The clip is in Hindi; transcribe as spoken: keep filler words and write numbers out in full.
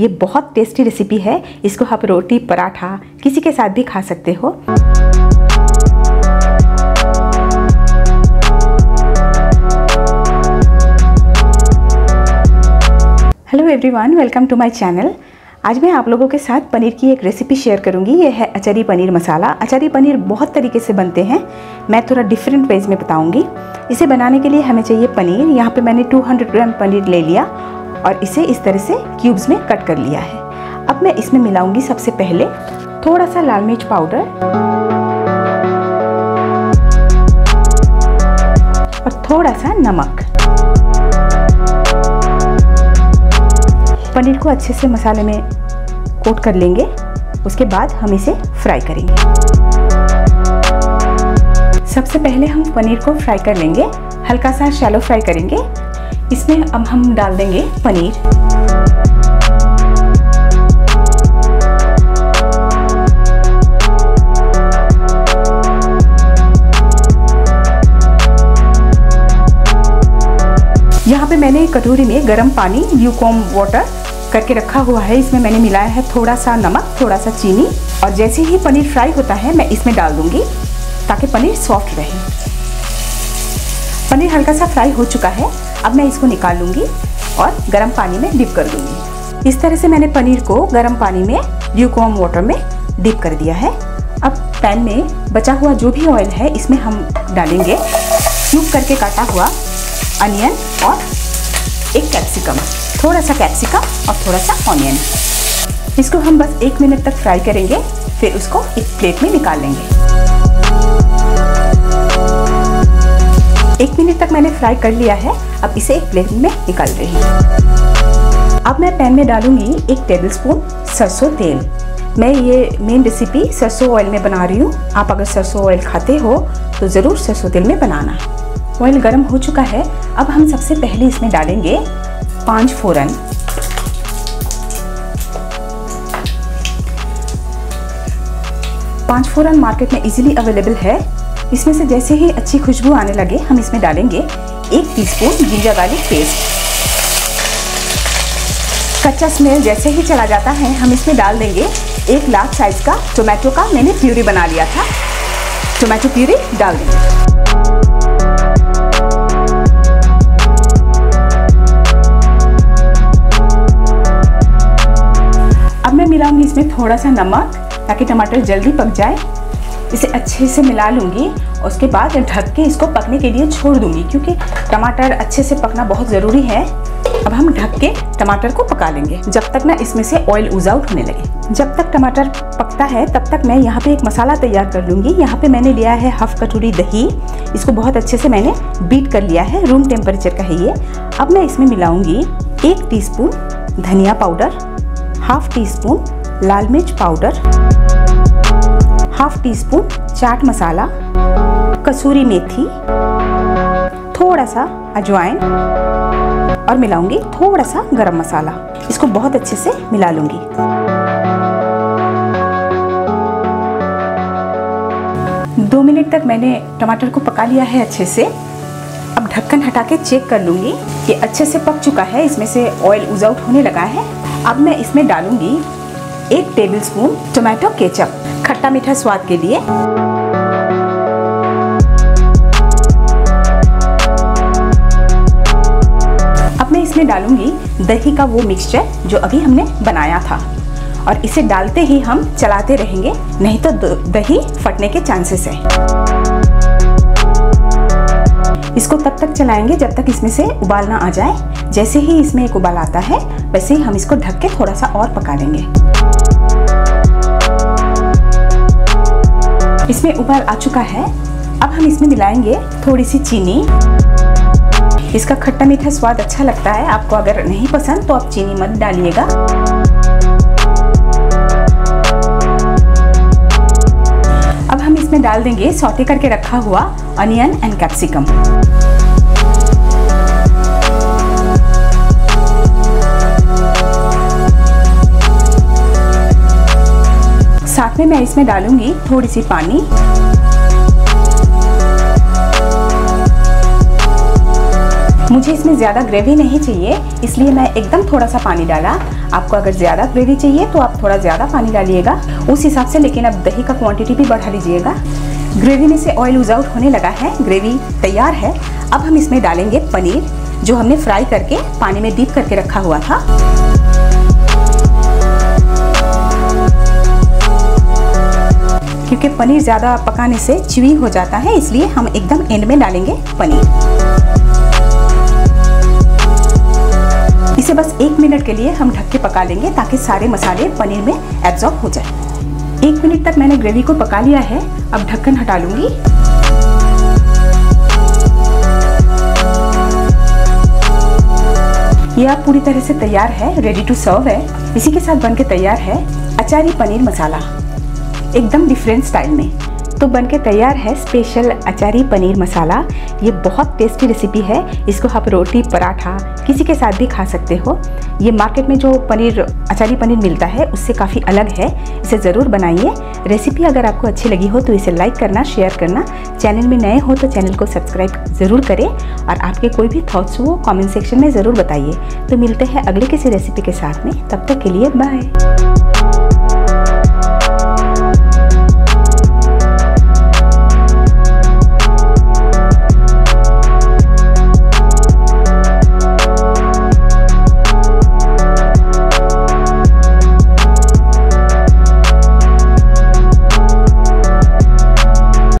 ये बहुत टेस्टी रेसिपी है। इसको आप रोटी पराठा किसी के साथ भी खा सकते हो। Hello everyone, welcome to my channel. आज मैं आप लोगों के साथ पनीर की एक रेसिपी शेयर करूंगी। ये है अचारी पनीर मसाला। अचारी पनीर बहुत तरीके से बनते हैं, मैं थोड़ा डिफरेंट वेज में बताऊंगी। इसे बनाने के लिए हमें चाहिए पनीर। यहाँ पे मैंने दो सौ ग्राम पनीर ले लिया और इसे इस तरह से क्यूब्स में कट कर लिया है। अब मैं इसमें मिलाऊंगी सबसे पहले थोड़ा सा लाल मिर्च पाउडर और थोड़ा सा नमक। पनीर को अच्छे से मसाले में कोट कर लेंगे, उसके बाद हम इसे फ्राई करेंगे। सबसे पहले हम पनीर को फ्राई कर लेंगे, हल्का सा शैलो फ्राई करेंगे। इसमें अब हम डाल देंगे पनीर। यहाँ पे मैंने कटोरी में गर्म पानी ल्यूकॉम वाटर करके रखा हुआ है, इसमें मैंने मिलाया है थोड़ा सा नमक, थोड़ा सा चीनी। और जैसे ही पनीर फ्राई होता है मैं इसमें डाल दूंगी ताकि पनीर सॉफ्ट रहे। पनीर हल्का सा फ्राई हो चुका है, अब मैं इसको निकाल लूँगी और गर्म पानी में डिप कर दूँगी। इस तरह से मैंने पनीर को गर्म पानी में ल्यूकॉम वाटर में डिप कर दिया है। अब पैन में बचा हुआ जो भी ऑयल है इसमें हम डालेंगे क्यूब करके काटा हुआ अनियन और एक कैप्सिकम, थोड़ा सा कैप्सिकम और थोड़ा सा ऑनियन। इसको हम बस एक मिनट तक फ्राई करेंगे, फिर उसको एक प्लेट में निकाल लेंगे। एक मिनट तक मैंने फ्राई कर लिया है, अब इसे एक प्लेट में निकाल रही हूँ। अब मैं पैन में डालूंगी एक टेबलस्पून सरसों तेल। मैं ये मेन रेसिपी सरसों ऑयल में बना रही हूँ। आप अगर सरसों ऑयल खाते हो तो ज़रूर सरसों तेल में बनाना। ऑयल गर्म हो चुका है, अब हम सबसे पहले इसमें डालेंगे पांच फोरन। पांच फोरन मार्केट में इजीली अवेलेबल है। इसमें से जैसे ही अच्छी खुशबू आने लगे हम इसमें डालेंगे एक टीस्पून जिंजर गार्लिक पेस्ट। कच्चा स्मेल जैसे ही चला जाता है हम इसमें डाल देंगे एक लार्ज साइज का टोमेटो का मैंने प्यूरी बना लिया था, टोमेटो प्यूरी डाल देंगे। मिलाऊंगी इसमें थोड़ा सा नमक ताकि टमाटर जल्दी पक जाए। इसे अच्छे से मिला लूँगी, उसके बाद ढक के इसको पकने के लिए छोड़ दूँगी क्योंकि टमाटर अच्छे से पकना बहुत ज़रूरी है। अब हम ढक के टमाटर को पका लेंगे जब तक ना इसमें से ऑयल ऊज आउट होने लगे। जब तक टमाटर पकता है तब तक मैं यहाँ पे एक मसाला तैयार कर लूँगी। यहाँ पे मैंने लिया है हाफ कटोरी दही, इसको बहुत अच्छे से मैंने बीट कर लिया है, रूम टेम्परेचर का है ये। अब मैं इसमें मिलाऊँगी एक टी स्पून धनिया पाउडर, हाफ टी स्पून लाल मिर्च powder, half teaspoon chaat masala, कसूरी मेथी, थोड़ा सा अजवाइन और मिलाऊंगी थोड़ा सा गरम मसाला। इसको बहुत अच्छे से मिला लूंगी। दो मिनट तक मैंने टमाटर को पका लिया है अच्छे से। अब ढक्कन हटा के चेक कर लूंगी कि अच्छे से पक चुका है, इसमें से ऑयल ऊज आउट होने लगा है। अब मैं इसमें डालूंगी एक टेबलस्पून टोमेटो केचप, खट्टा मीठा स्वाद के लिए। अब मैं इसमें डालूंगी दही का वो मिक्सचर जो अभी हमने बनाया था और इसे डालते ही हम चलाते रहेंगे, नहीं तो दही फटने के चांसेस है। इसको तब तक चलाएंगे जब तक इसमें से उबाल ना आ जाए। जैसे ही इसमें एक उबाल आता है वैसे ही हम इसको ढक के थोड़ा सा और पका लेंगे। इसमें उबाल आ चुका है, अब हम इसमें मिलाएंगे थोड़ी सी चीनी। इसका खट्टा मीठा स्वाद अच्छा लगता है, आपको अगर नहीं पसंद तो आप चीनी मत डालिएगा। अब हम इसमें डाल देंगे सौटे करके रखा हुआ अनियन एंड कैप्सिकम। साथ में मैं इसमें डालूंगी थोड़ी सी पानी। मुझे इसमें ज़्यादा ग्रेवी नहीं चाहिए, इसलिए मैं एकदम थोड़ा सा पानी डाला। आपको अगर ज़्यादा ग्रेवी चाहिए तो आप थोड़ा ज़्यादा पानी डालिएगा उस हिसाब से, लेकिन अब दही का क्वांटिटी भी बढ़ा लीजिएगा। ग्रेवी में से ऑयल लूज आउट होने लगा है, ग्रेवी तैयार है। अब हम इसमें डालेंगे पनीर, जो हमने फ्राई करके पानी में डीप करके रखा हुआ था। क्योंकि पनीर ज़्यादा पकाने से चिवी हो जाता है, इसलिए हम एकदम एंड में डालेंगे पनीर। इसे बस एक मिनट के लिए हम ढक के पका लेंगे ताकि सारे मसाले पनीर में एब्जॉर्ब हो जाए। एक मिनट तक मैंने ग्रेवी को पका लिया है, अब ढक्कन हटा लूँगी। यह पूरी तरह से तैयार है, रेडी टू सर्व है। इसी के साथ बनके तैयार है अचारी पनीर मसाला, एकदम डिफरेंट स्टाइल में। तो बनके तैयार है स्पेशल अचारी पनीर मसाला। ये बहुत टेस्टी रेसिपी है, इसको आप रोटी पराठा किसी के साथ भी खा सकते हो। ये मार्केट में जो पनीर अचारी पनीर मिलता है उससे काफ़ी अलग है, इसे ज़रूर बनाइए। रेसिपी अगर आपको अच्छी लगी हो तो इसे लाइक करना, शेयर करना। चैनल में नए हो तो चैनल को सब्सक्राइब ज़रूर करें, और आपके कोई भी थाट्स हो कॉमेंट सेक्शन में ज़रूर बताइए। तो मिलते हैं अगले किसी रेसिपी के साथ में, तब तक के लिए बाय।